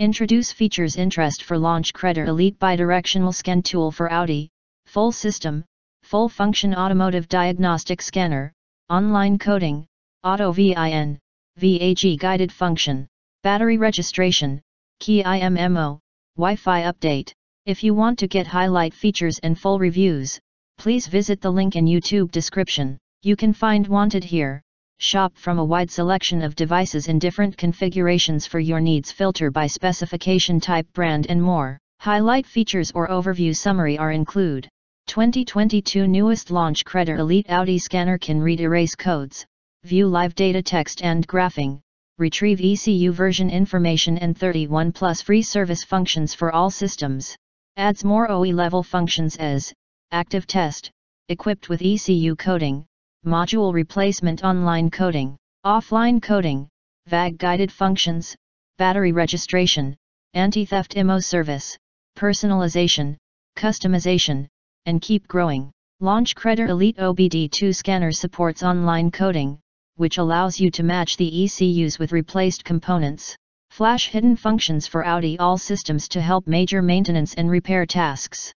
Introduce features interest for Launch Creader Elite bidirectional scan tool for Audi, full system, full function automotive diagnostic scanner, online coding, AutoVIN, VAG guided function, battery registration, key IMMO, Wi-Fi update. If you want to get highlight features and full reviews, please visit the link in YouTube description. You can find Wanted here, shop from a wide selection of devices in different configurations for your needs, filter by specification type, brand and more. Highlight features or overview summary are include. 2022 newest Launch Creader Elite Audi scanner can read erase codes, view live data text and graphing, retrieve ECU version information and 31+ free service functions for all systems. Adds more OE level functions as active test, equipped with ECU coding, module replacement, online coding, offline coding, VAG guided functions, battery registration, anti-theft IMMO service, personalization, customization, and keep growing. Launch Creader Elite OBD2 scanner supports online coding, which allows you to match the ECUs with replaced components. Flash hidden functions for Audi all systems to help major maintenance and repair tasks.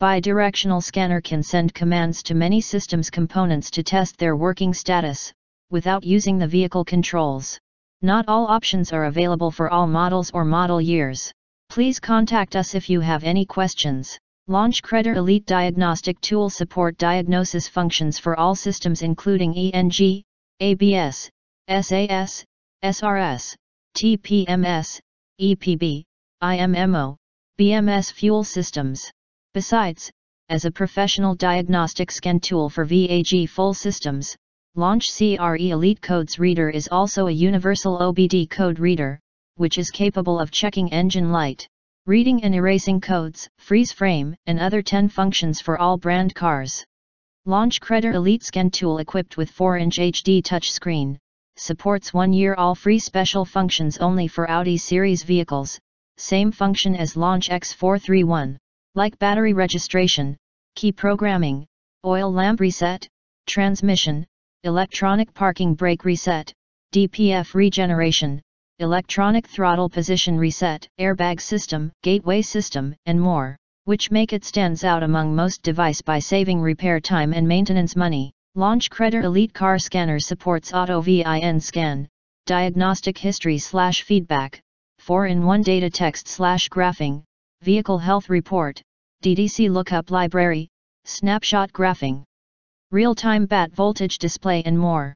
Bidirectional scanner can send commands to many systems components to test their working status, without using the vehicle controls. Not all options are available for all models or model years. Please contact us if you have any questions. Launch Creader Elite diagnostic tool support diagnosis functions for all systems including ENG, ABS, SAS, SRS, TPMS, EPB, IMMO, BMS fuel systems. Besides, as a professional diagnostic scan tool for VAG full systems, Launch CRE Elite Codes Reader is also a universal OBD code reader, which is capable of checking engine light, reading and erasing codes, freeze frame, and other 10 functions for all brand cars. Launch Creader Elite Scan Tool equipped with 4-inch HD touchscreen, supports 1 year all free special functions only for Audi series vehicles, same function as Launch X431. Like battery registration, key programming, oil lamp reset, transmission, electronic parking brake reset, DPF regeneration, electronic throttle position reset, airbag system, gateway system, and more, which make it stands out among most device by saving repair time and maintenance money. Launch Creader Elite Car Scanner supports AutoVIN scan, diagnostic history/feedback, 4-in-1 data text/graphing, vehicle health report, DDC lookup library, snapshot graphing, real-time bat voltage display and more.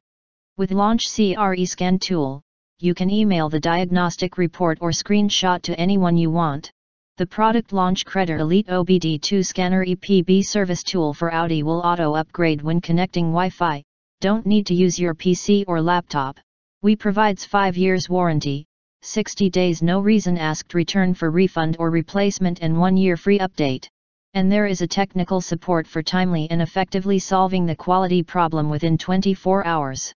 With Launch CRE Scan Tool, you can email the diagnostic report or screenshot to anyone you want. The product Launch Creader Elite OBD2 Scanner EPB service tool for Audi will auto-upgrade when connecting Wi-Fi, don't need to use your PC or laptop. We provides 5 years warranty, 60 days no reason asked return for refund or replacement and 1 year free update. And there is a technical support for timely and effectively solving the quality problem within 24 hours.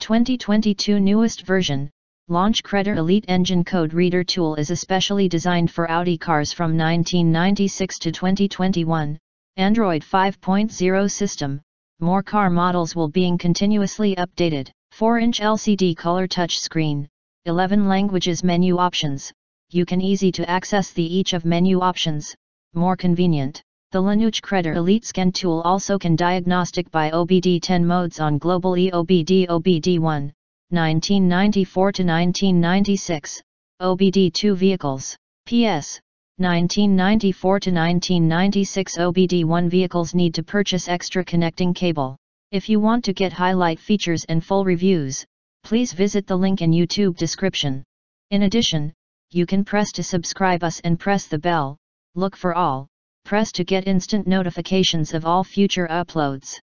2022 newest version, Launch Creader Elite Engine Code Reader Tool is especially designed for Audi cars from 1996 to 2021, Android 5.0 system, more car models will being continuously updated. 4-inch LCD color touchscreen. 11 languages menu options, you can easy to access the each of menu options, more convenient. The Launch Creader Elite Scan Tool also can diagnostic by OBD-10 modes on global EOBD OBD-1, 1994 to 1996, OBD-2 vehicles, PS, 1994 to 1996 OBD-1 vehicles need to purchase extra connecting cable. If you want to get highlight features and full reviews, please visit the link in YouTube description. In addition, you can press to subscribe us and press the bell, look for all, press to get instant notifications of all future uploads.